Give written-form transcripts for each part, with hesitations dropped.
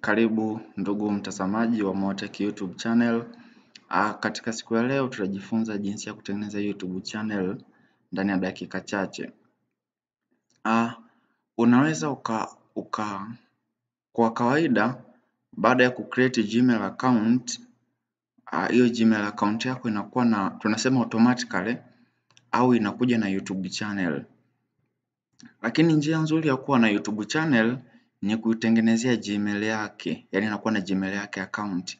Karibu ndugu mtazamaji wa MoTech YouTube channel. Katika siku ya leo tutajifunza jinsi ya kutengeneza YouTube channel ndani ya dakika chache. Unaweza kwa kawaida baada ya kucreate Gmail account, hiyo Gmail account yako inakuwa na tunasema automatically au inakuja na YouTube channel. Lakini njia nzuri ya kuwa na YouTube channel ni kuitengenezea Gmail yake, yani inakuwa na Gmail yake account.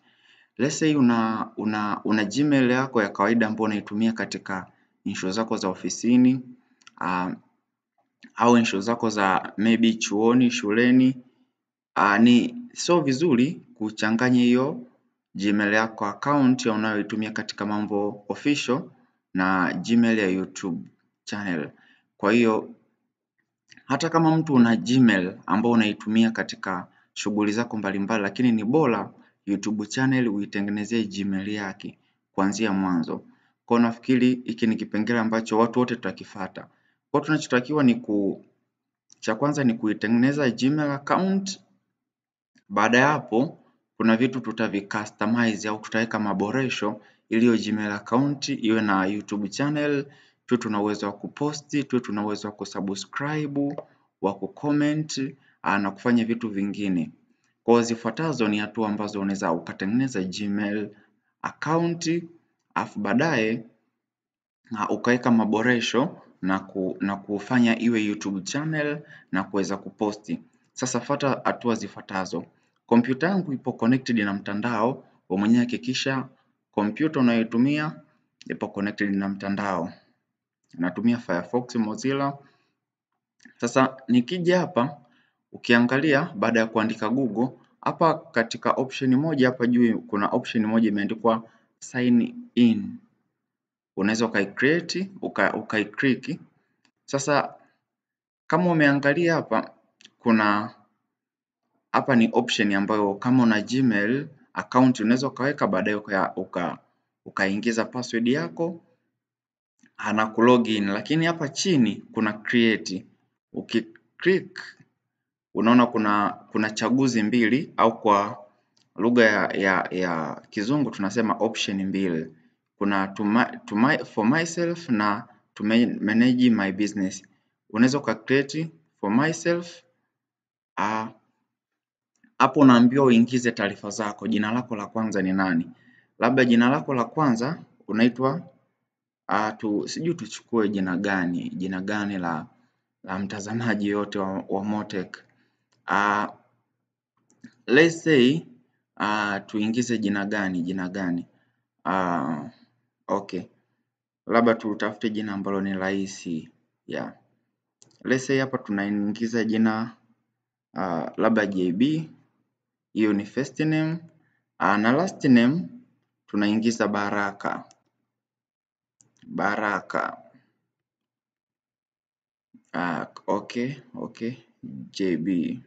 Let's say una Gmail yako ya kawaida ambayo unaitumia katika insho zako za ofisini, au insho zako za maybe chuoni, shuleni. Ni so vizuri kuchanganya hiyo Gmail yako account ya unayoitumia katika mambo official na Gmail ya YouTube channel. Kwa hiyo hata kama mtu una Gmail ambao unaitumia katika shughuli zako mbalimbali, lakini ni bora YouTube channel uitengenezee Gmail yake kuanzia mwanzo. Kwa nafikiri hiki ni kipengele ambacho watu wote tutakifuata. Kwa tunachotakiwa ni cha kwanza ni kuitengeneza Gmail account. Baada ya hapo kuna vitu tutavicustomize au tutaweka maboresho ili hiyo Gmail account iwe na YouTube channel. Tuna uwezo wa kuposti, tuna uwezo wa kusubscribe, wa kucomment na kufanya vitu vingine. Kwa zifuatazo ni hatua ambazo unaweza ukatengeneza Gmail account, afu baadaye ukaweka maboresho na kufanya iwe YouTube channel na kuweza kuposti. Sasa fuata hatua zifuatazo. Kompyuta yangu ipo connected na mtandao, wewe mwenyewe hakikisha kompyuta unayotumia ipo connected na mtandao. Natumia Firefox Mozilla. Sasa nikija hapa, ukiangalia baada ya kuandika Google, hapa katika option moja hapa juu kuna option moja imeandikwa sign in. Unaweza ukai-create, ukai-click. Sasa kama umeangalia hapa, hapa ni option ambayo kama una Gmail account unaweza kaweka, baadaye ukaingiza password yako na kulogin. Lakini hapa chini kuna create. Ukiklik unaona kuna chaguzi mbili, au kwa lugha ya kizungu tunasema option mbili. Kuna for myself na to manage my business. Unaweza ka create for myself. Hapo unaambiwa uingize taarifa zako. Jina lako la kwanza ni nani? Labda jina lako la kwanza unaitwa sijui tuchukue jina gani la mtazamaji yote wa MoTech. Let's say tuingize jina gani. Okay, labda tutafute jina ambalo ni rahisi. Let's say hapa tunaingiza jina labda JB, hiyo ni first name, na last name tunaingiza Baraka. Okay, JB.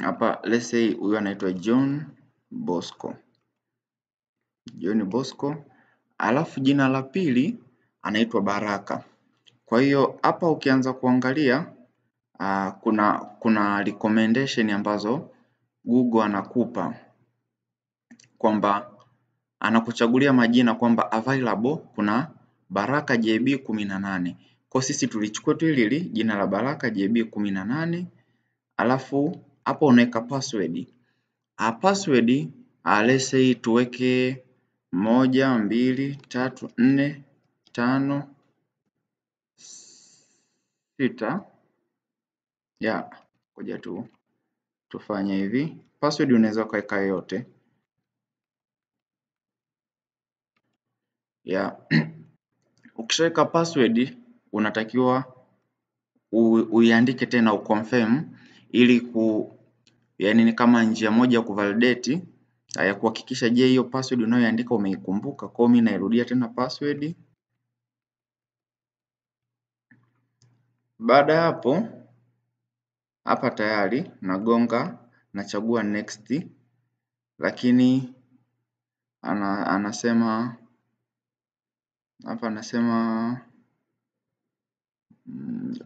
Hapa let's say huyu anaitwa John Bosco. Alafu jina la pili anaitwa Baraka. Kwa hiyo hapa ukianza kuangalia kuna recommendation ambazo Google anakupa kwamba anakuchagulia majina kwamba available kuna Baraka JB 18. Kwa sisi tulichukua tu hili jina la Baraka JB 18. Alafu hapa unaweka password. Password let's say tuweke 1 2 3 4 5 6. Ngoja tu tufanye hivi. Password unaweza kuweka yote. Ukishaweka password unatakiwa uiandike tena uconfirm ili yani ni kama njia moja ya kuvalidate ya kuhakikisha je hiyo password unayoandika umeikumbuka. Kwa mimi nairudia tena password. Baada hapo hapa tayari nagonga, nachagua next, lakini anasema hapa nasema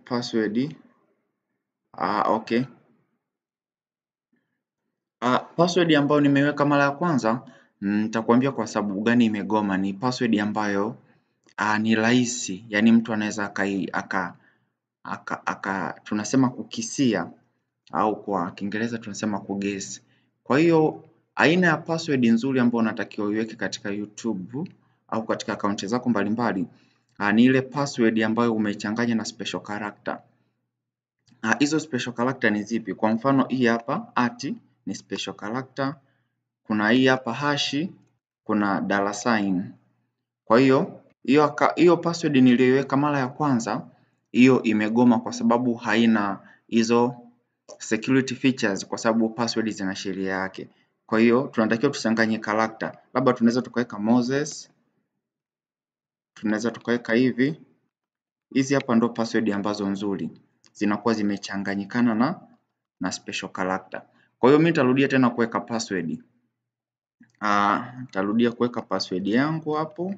password. Okay. Password ambayo nimeweka mara ya kwanza, nitakwambia kwa sababu gani imegoma. Ni password ambayo ni rahisi, yani mtu anaweza tunasema kukisia, au kwa Kiingereza tunasema kuguess. Kwa hiyo aina ya password nzuri ambayo unatakiwa uiweke katika YouTube au katika akaunti zako mbalimbali ni ile password ambayo umechanganya na special character. Hizo special character ni zipi? Kwa mfano hii hapa ni special character, kuna hii hapa hashi, kuna $ sign. Kwa hiyo hiyo password niliyoiweka mara ya kwanza, hiyo imegoma kwa sababu haina hizo security features, kwa sababu password zina sheria yake. Kwa hiyo tunatakiwa tuchanganye character. Labda tunaweza tukaweka Moses, tunaweza tukaweka hivi. Hizi hapa ndo password ambazo nzuri, zinakuwa zimechanganyikana na special character. Kwa hiyo mimi nitarudia tena kuweka password. Nitarudia kuweka password yangu hapo.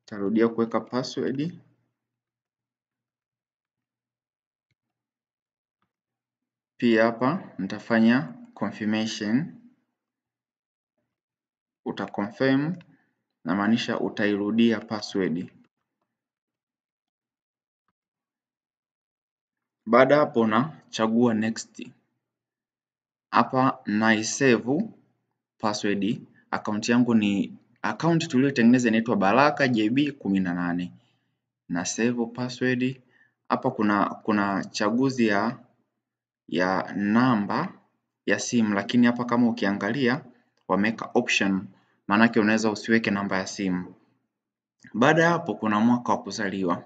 Nitarudia kuweka password. Pia hapa nitafanya confirmation. Utaconfirm, na maanisha utairudia password. Baada hapo na chagua next. Hapa naisave password. Account yangu ni account tuliyotengeneza, inaitwa Baraka JB 18. Na save password. Hapa kuna chaguzi ya namba ya simu, lakini hapa kama ukiangalia wameka option, manake unaweza usiweke namba ya simu. Baada hapo kuna mwaka wa kuzaliwa.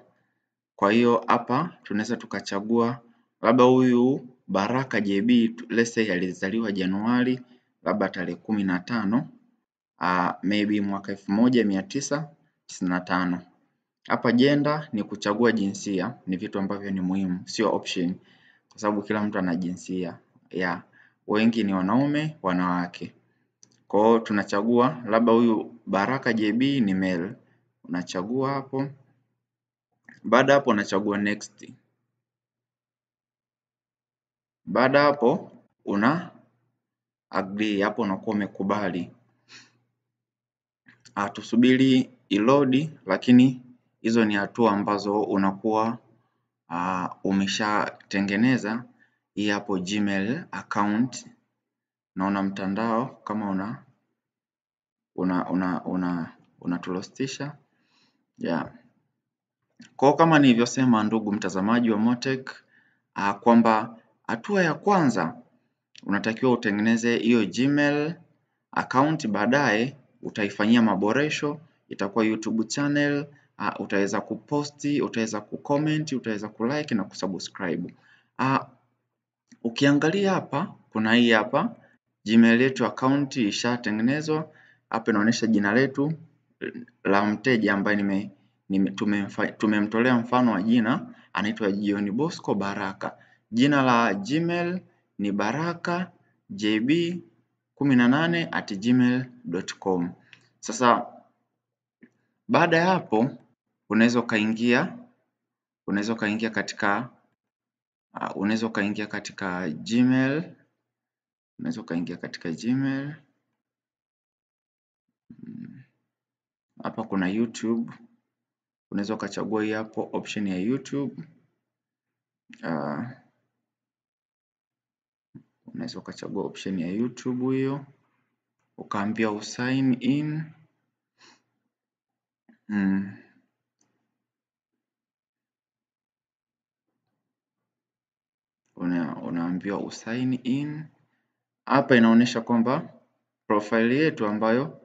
Kwa hiyo hapa tunaweza tukachagua, labda huyu Baraka JB let's say alizaliwa Januari, labda tarehe 15, maybe mwaka 1995. Hapa gender ni kuchagua jinsia, ni vitu ambavyo ni muhimu, sio option, kwa sababu kila mtu ana jinsia. Wengi ni wanaume, wanawake. Kwa hiyo tunachagua, labda huyu Baraka JB ni male, unachagua hapo. Baada hapo unachagua next. Baada hapo una agree, hapo unakuwa umekubali. Tusubiri ilodi, lakini hizo ni hatua ambazo unakuwa umeshatengeneza hii hapo Gmail account. Naona mtandao kama unatulostisha. Kwa kama nilivyosema ndugu mtazamaji wa MoTech, kwamba hatua ya kwanza unatakiwa utengeneze hiyo Gmail account, baadaye utaifanyia maboresho, itakuwa YouTube channel, utaweza kuposti, utaweza kucomment, utaweza kulike na kusubscribe. Ukiangalia hapa kuna hii hapa Gmail yetu account ishatengenezwa. Hapa inaonyesha jina letu la mteja ambaye tumemtolea mfano wa jina, anaitwa John Bosco Baraka. Jina la Gmail ni barakajb18@gmail.com. Sasa baada ya hapo unaweza kaingia katika Gmail. Hapa kuna YouTube. Unaweza kuchagua hii hapo option ya YouTube. Unaweza kuchagua option ya YouTube hiyo, ukaambia usign in. Unaambiwa usign in. Hapa inaonyesha kwamba profile yetu ambayo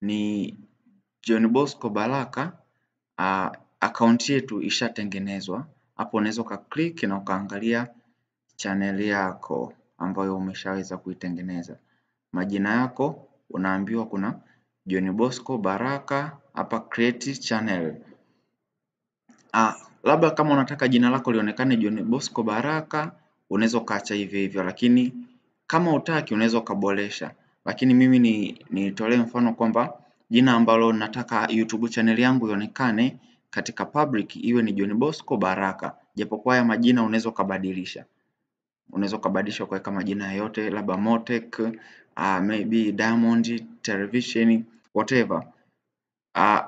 ni John Bosco Baraka, account yetu ishatengenezwa. Hapo unaweza ukaclick na ukaangalia channel yako ambayo umeshaweza kuitengeneza. Majina yako unaambiwa kuna John Bosco Baraka, hapa create channel. Labda kama unataka jina lako lionekane John Bosco Baraka, unaweza kaacha hivyo hivyo, lakini kama hutaki unaweza kuboresha. Lakini mimi nitolee mfano kwamba Jina ambalo nataka YouTube channel yangu ionekane katika public iwe ni John Bosco Baraka. Japokuwa haya majina unaweza kubadilisha. Unaweza kubadilisha kuweka majina yote, labda MoTech, maybe Diamond Television, whatever.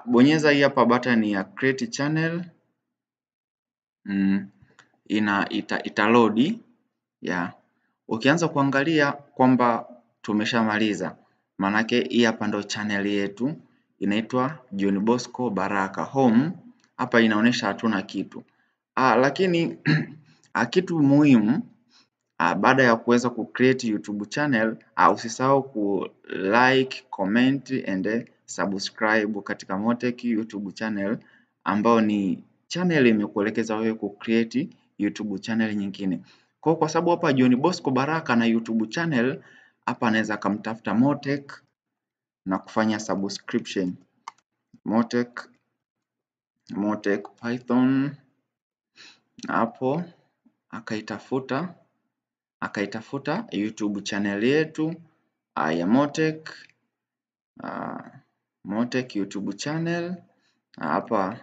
Bonyeza hii hapa button ya create channel. Italodi. Yeah. Ukianza kuangalia kwamba tumeshamaliza. Manake hii hapa ndo channel yetu inaitwa John Bosco Baraka Home. Hapa inaonesha hatuna kitu. Lakini kitu muhimu baada ya kuweza kucreate YouTube channel, usisahau ku like, comment and subscribe katika MoTech YouTube channel, ambao ni channel imekuelekeza wewe kucreate YouTube channel nyingine. Kwa sababu hapa John Bosco Baraka na YouTube channel, hapa anaweza kumtafuta MoTech na kufanya subscription. MoTech Python hapo akaitafuta YouTube channel yetu ya MoTech, MoTech YouTube channel. Hapa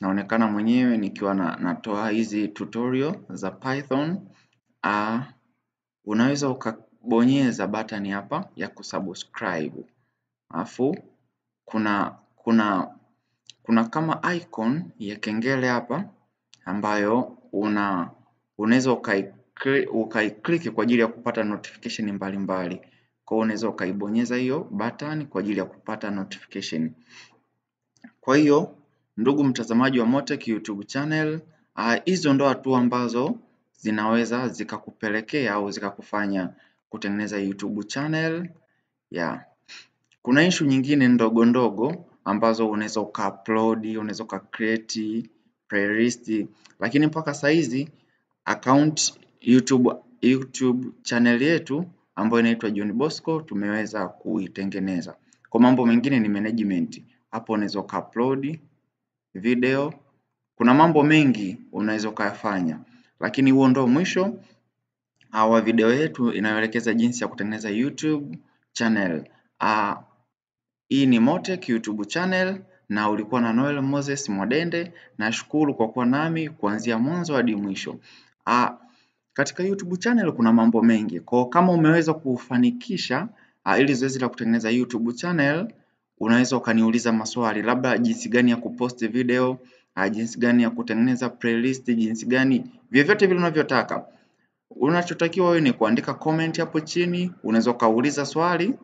naonekana mwenyewe nikiwa natoa hizi tutorial za Python. Unaweza ukabonyeza button hapa ya kusubscribe. Alafu kuna kama icon ya kengele hapa ambayo unaweza ukaiklik kwa ajili ya kupata notification mbalimbali. Kwa hiyo unaweza ukaibonyeza hiyo button kwa ajili ya kupata notification. Kwa hiyo ndugu mtazamaji wa MoTech YouTube channel, hizo ndo hatua ambazo zinaweza zikakupelekea au zikakufanya kutengeneza YouTube channel. Yeah. Kuna issue nyingine ndogo ndogo ambazo unaweza ukaupload, unaweza ukacreate playlist, lakini mpaka saa hizi account YouTube channel yetu ambayo inaitwa John Bosco tumeweza kuitengeneza. Kwa mambo mengine ni management. Hapo unaweza upload video. Kuna mambo mengi unaweza kuyafanya. Lakini huo ndio mwisho wa video yetu inayoelekeza jinsi ya kutengeneza YouTube channel. Hii ni MoTech YouTube channel na ulikuwa na Noel Moses Mwadende. Nashukuru kwa kuwa nami kuanzia mwanzo hadi mwisho. Katika YouTube channel kuna mambo mengi. Kwa kama umeweza kufanikisha ili zoezi la kutengeneza YouTube channel, unaweza ukaniuliza maswali, labda jinsi gani ya kupost video, jinsi gani ya kutengeneza playlist, jinsi gani, vyovyote vile unavyotaka. Unachotakiwa wewe ni kuandika comment hapo chini, unaweza kauliza swali.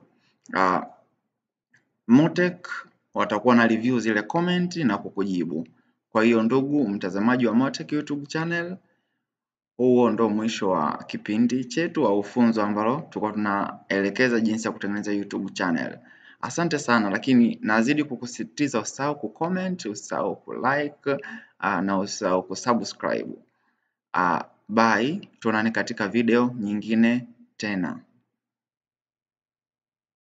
MoTech watakuwa na review zile comment na kukujibu. Kwa hiyo ndugu mtazamaji wa MoTech YouTube channel, huo ndo mwisho wa kipindi chetu au funzo ambalo tulikuwa tunaelekeza jinsi ya kutengeneza YouTube channel. Asante sana, lakini nazidi kukusisitiza usahau kucomment, usahau kulike na usahau kusubscribe. Bye, tuonane katika video nyingine tena.